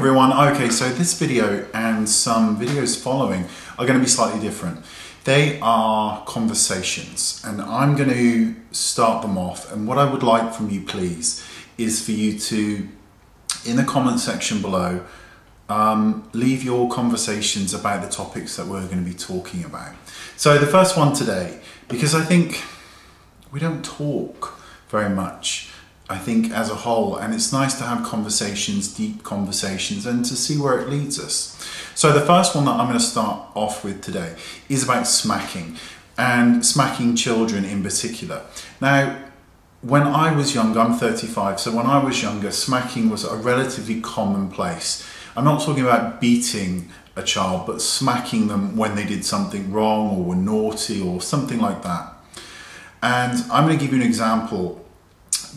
everyone. Okay, so this video and some videos following are going to be slightly different. They are conversations, and I'm going to start them off. And what I would like from you, please, is for you to, in the comment section below, leave your conversations about the topics that we're going to be talking about. So the first one today, because I think we don't talk very much, I think, as a whole, and it's nice to have conversations, deep conversations, and to see where it leads us. So the first one that I'm going to start off with today is about smacking, and smacking children in particular. Now, when I was younger, I'm 35, so when I was younger, smacking was a relatively commonplace. I'm not talking about beating a child, but smacking them when they did something wrong or were naughty or something like that. And I'm going to give you an example,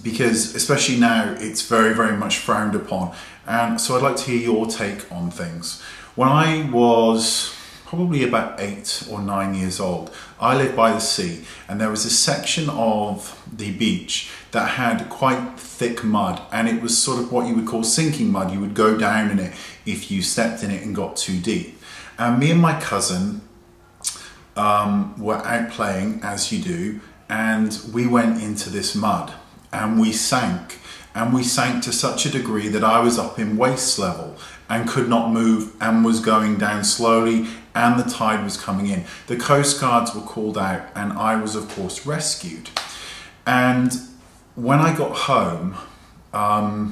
because especially now it's very, very much frowned upon. And so I'd like to hear your take on things. When I was probably about 8 or 9 years old, I lived by the sea, and there was a section of the beach that had quite thick mud, and it was sort of what you would call sinking mud. You would go down in it if you stepped in it and got too deep. And me and my cousin were out playing, as you do, and we went into this mud. And we sank to such a degree that I was up in waist level and could not move and was going down slowly, and the tide was coming in. The Coast Guards were called out, and I was, of course, rescued. And when I got home, I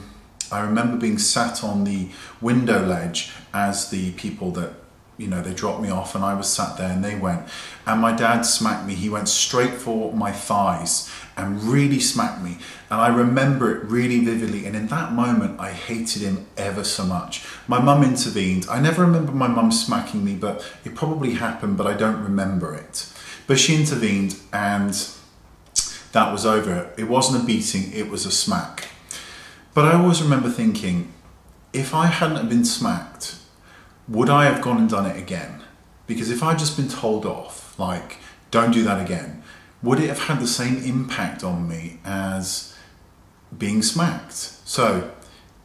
remember being sat on the window ledge as the people that, you know, they dropped me off, and I was sat there, and they went, and my dad smacked me. He went straight for my thighs and really smacked me, and I remember it really vividly, and in that moment I hated him ever so much. My mum intervened. I never remember my mum smacking me, but it probably happened, but I don't remember it. But she intervened, and that was over. It wasn't a beating, it was a smack. But I always remember thinking, if I hadn't been smacked, would I have gone and done it again? Because if I'd just been told off, like, don't do that again, would it have had the same impact on me as being smacked? So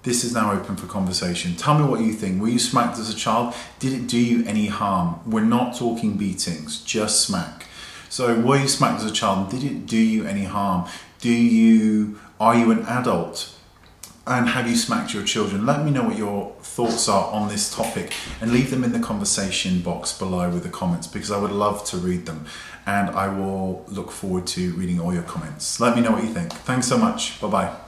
this is now open for conversation. Tell me what you think. Were you smacked as a child? Did it do you any harm? We're not talking beatings, just smack. So were you smacked as a child? Did it do you any harm? Are you an adult? And have you smacked your children? Let me know what your thoughts are on this topic, and leave them in the conversation box below with the comments, because I would love to read them, and I will look forward to reading all your comments. Let me know what you think. Thanks so much. Bye-bye.